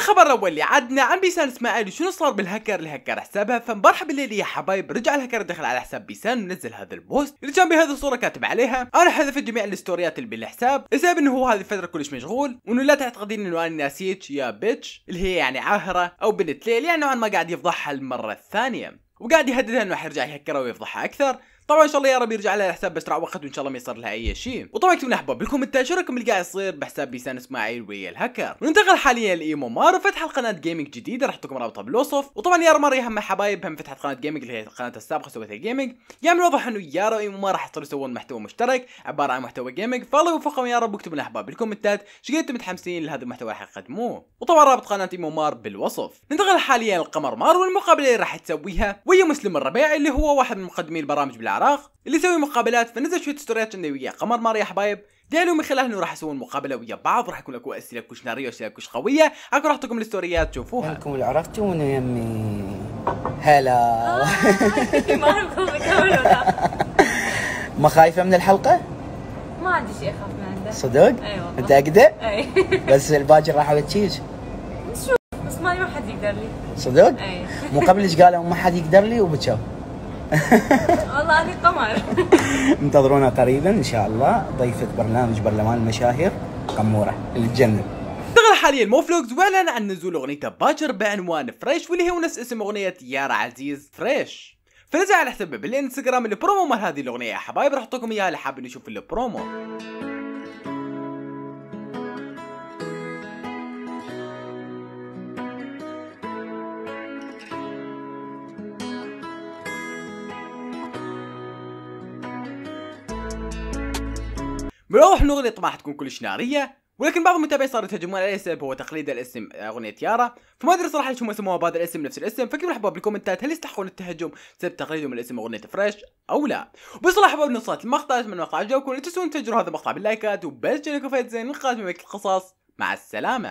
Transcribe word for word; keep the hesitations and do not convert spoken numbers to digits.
الخبر الاول اللي عدنا عن بيسان اسماعيل وشنو صار بالهكر اللي هكر حسابها. فمرحبا لي يا حبايب، رجع الهكر دخل على حساب بيسان ونزل هذا البوست اللي كان بهذه الصوره كاتب عليها: انا حذفت جميع الستوريات اللي بالحساب، السبب انه هو هذه الفتره كلش مشغول، وانه لا تعتقدين انه انا ناسيتش يا بيتش، اللي هي يعني عاهره او بنت ليل، يعني نوعا ما قاعد يفضحها المره الثانيه، وقاعد يهددها انه حيرجع يهكرها ويفضحها اكثر. طبعا ان شاء الله يا رب يرجع لها الحساب باسرع وقت، وان شاء الله ما يصير لها اي شيء. وطبعا اكتبوا لنا احباب بالكومنتات شو رايكم اللي قاعد يصير بحساب بيسان اسماعيل ويا الهكر. وننتقل حاليا لايمو مار وفتح قناه جيمنج جديده، راح احط لكم رابطها بالوصف. وطبعا يا مار يا هم حبايب هم فتحت قناه جيمنج اللي هي قناتها السابقه سويتها جيمنج، يعني من الواضح انه يا رب ايمو مار راح يصيروا يسوون محتوى مشترك عباره عن محتوى جيمنج، فالله يوفقهم يا رب. واكتبوا لنا احباب بالكومنتات شو قد انتم متحمسين لهذا المحتوى اللي راح يقدموه، وطبعا رابط قناه ايمو مار بالوصف. ننتقل حاليا لقمر مارو والمقابله اللي راح تسويها ويا مسلم الربيعي اللي هو واحد من مقدمي البرامج العراق اللي يسوي مقابلات، فنزل شويه ستوريات انه ويا قمر مارو يا حبايب، قالوا من خلال انه راح يسوون مقابله ويا بعض، وراح يكون اكو اسئله كوش ناريه واسئله كوش قويه، اكو راح اعطيكم الستوريات تشوفوها. انكم اللي عرفتونا يمي هلا. ما اعرفكم ما خايفه من الحلقه؟ ما عندي شيء اخاف من عنده. صدق؟ اي والله. متاكده؟ اي. بس الباجر راح ابكيك. نشوف بس ما ما حد يقدر لي. صدق؟ اي. مو قبل ايش قالوا ما حد يقدر لي وبكوا. والله هذه قمر. انتظرونا قريبا ان شاء الله ضيفة برنامج برلمان المشاهير قموره اللي تجنن. اشتغل حاليا موفلوكس واعلن عن نزول اغنيته باكر بعنوان فريش، واللي هي ونفس اسم اغنيه يارا عزيز فريش، فنزل على حسابه بالانستغرام البرومو مال هذه الاغنيه يا حبايب، راح احط لكم اياها اللي حابين نشوف البرومو. من الواضح ان الاغنيه طبعا حتكون كلش ناريه، ولكن بعض المتابعين صاروا يتهجمون عليه السبب هو تقليد الاسم اغنيه يارا، فما ادري صراحه ليش هم سموها بهذا الاسم نفس الاسم، فاكتبوا احباب بالكومنتات هل يستحقون التهجم بسبب تقليدهم لاسم اغنيه فريش او لا. وبصراحه احباب نصات المقطع، اتمنى المقطع عجبكم، لا تنسون تنشروا هذا المقطع باللايكات، وبس جانيكم فايت زين من قناه مملكه القصص، مع السلامه.